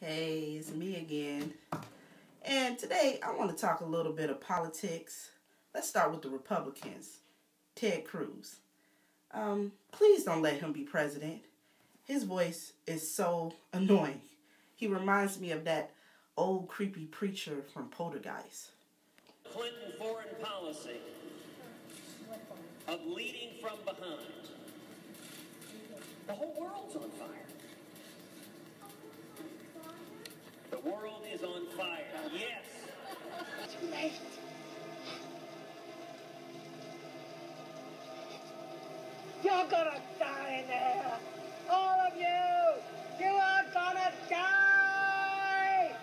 Hey, it's me again. And today I want to talk a little bit of politics. Let's start with the Republicans. Ted Cruz. Please don't let him be president. His voice is so annoying. He reminds me of that old creepy preacher from Poltergeist. Clinton foreign policy of leading from behind. The whole world's on fire. The world is on fire, yes. You're gonna die in there. All of you. You are gonna die.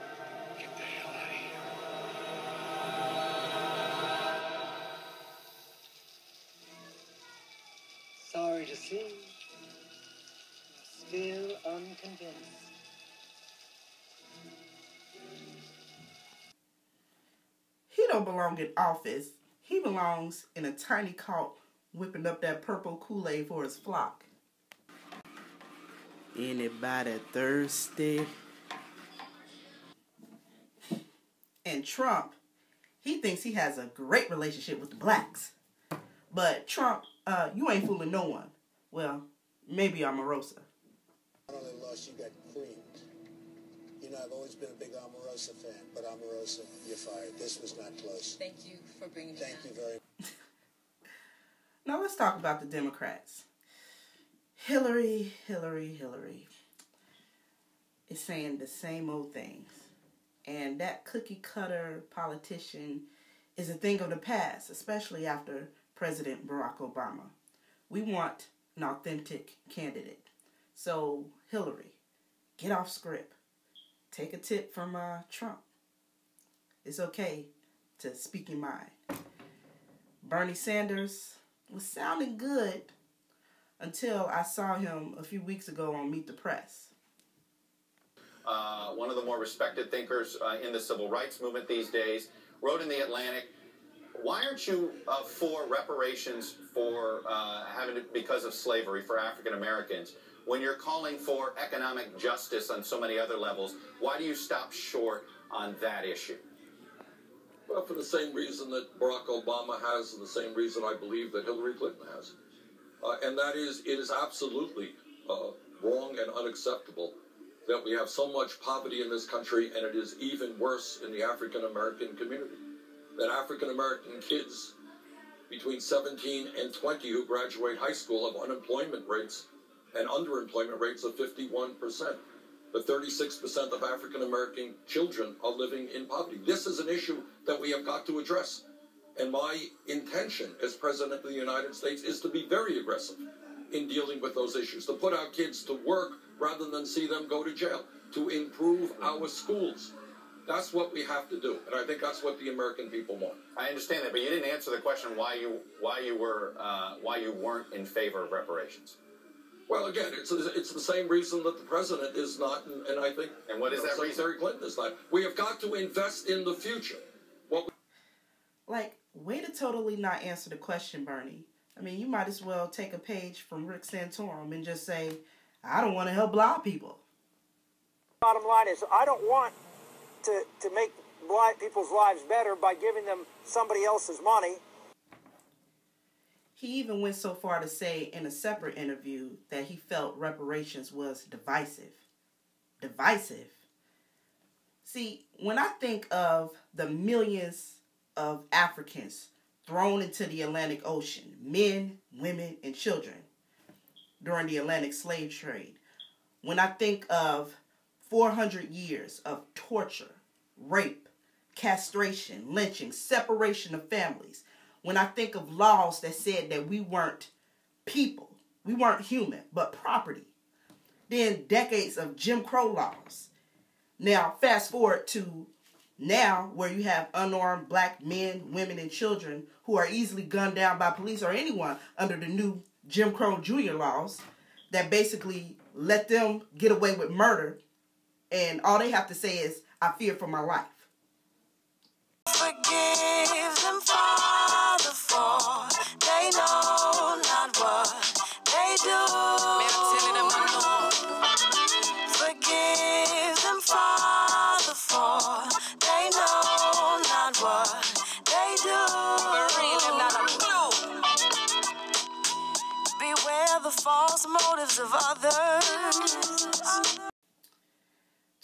Get the hell out of here. Sorry to see. Still unconvinced. Don't belong in office. He belongs in a tiny cult whipping up that purple Kool-Aid for his flock. Anybody thirsty? And Trump, he thinks he has a great relationship with the blacks. But Trump, you ain't fooling no one. Well, maybe Omarosa. My daughter-in-law, she got creamed. You know, I've always been a big Omarosa fan, but Omarosa, you're fired. This was not close. Thank you for bringing me back. Thank you very much. Now let's talk about the Democrats. Hillary is saying the same old things. And that cookie-cutter politician is a thing of the past, especially after President Barack Obama. We want an authentic candidate. So, Hillary, get off script. Take a tip from Trump. It's okay to speak your mind. Bernie Sanders was sounding good until I saw him a few weeks ago on Meet the Press. One of the more respected thinkers in the civil rights movement these days wrote in The Atlantic, why aren't you for reparations for because of slavery for African Americans? When you're calling for economic justice on so many other levels, why do you stop short on that issue? Well, for the same reason that Barack Obama has, and the same reason I believe that Hillary Clinton has. And that is, it is absolutely wrong and unacceptable that we have so much poverty in this country, and it is even worse in the African American community. That African American kids between 17 and 20 who graduate high school have unemployment rates and underemployment rates of 51%. But 36% of African American children are living in poverty. This is an issue that we have got to address. And my intention as President of the United States is to be very aggressive in dealing with those issues, to put our kids to work rather than see them go to jail, to improve our schools. That's what we have to do, and I think that's what the American people want. I understand that, but you didn't answer the question why you weren't in favor of reparations. Well, again, it's the same reason that the president is not, and I think... And what is that reason? Secretary Clinton is not. We have got to invest in the future. Way to totally not answer the question, Bernie. I mean, you might as well take a page from Rick Santorum and just say, I don't want to help blind people. Bottom line is, I don't want to make blind people's lives better by giving them somebody else's money. He even went so far to say in a separate interview that he felt reparations was divisive. Divisive. See, when I think of the millions of Africans thrown into the Atlantic Ocean, men, women, and children during the Atlantic slave trade, when I think of 400 years of torture, rape, castration, lynching, separation of families, when I think of laws that said that we weren't people, we weren't human, but property. Then decades of Jim Crow laws. Now, fast forward to now where you have unarmed black men, women, and children who are easily gunned down by police or anyone under the new Jim Crow Jr. laws that basically let them get away with murder. And all they have to say is, I fear for my life. Forgive them, Father, for they know not what they do. Forgive them, Father. false motives of others.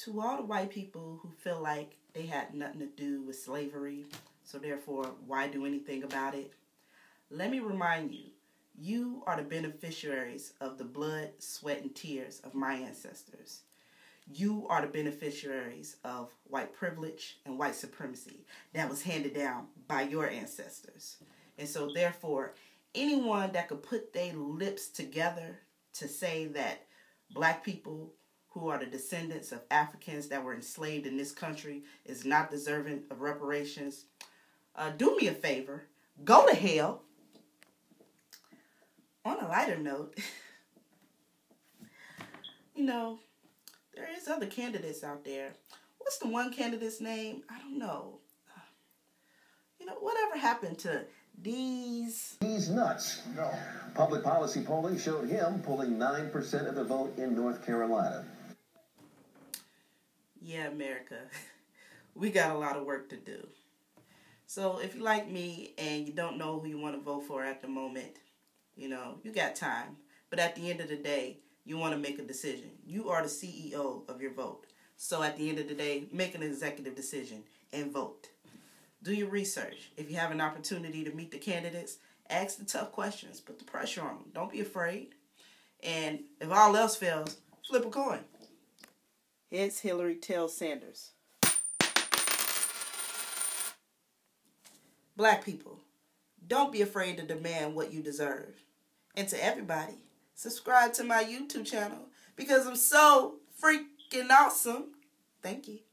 To all the white people who feel like they had nothing to do with slavery, so therefore, why do anything about it? Let me remind you, you are the beneficiaries of the blood, sweat, and tears of my ancestors. You are the beneficiaries of white privilege and white supremacy that was handed down by your ancestors. And so therefore, anyone that could put their lips together to say that black people who are the descendants of Africans that were enslaved in this country is not deserving of reparations, do me a favor, go to hell. On a lighter note, you know, there is other candidates out there. What's the one candidate's name? I don't know. You know, whatever happened to these nuts? No. Public policy polling showed him pulling 9% of the vote in North Carolina. Yeah, America, we got a lot of work to do. So if you like me and you don't know who you want to vote for at the moment, you know, you got time. But at the end of the day, you want to make a decision. You are the CEO of your vote. So at the end of the day, make an executive decision and vote. Do your research. If you have an opportunity to meet the candidates, ask the tough questions. Put the pressure on them. Don't be afraid. And if all else fails, flip a coin. Here's Hillary tells Sanders. Black people, don't be afraid to demand what you deserve. And to everybody, subscribe to my YouTube channel because I'm so freaking awesome. Thank you.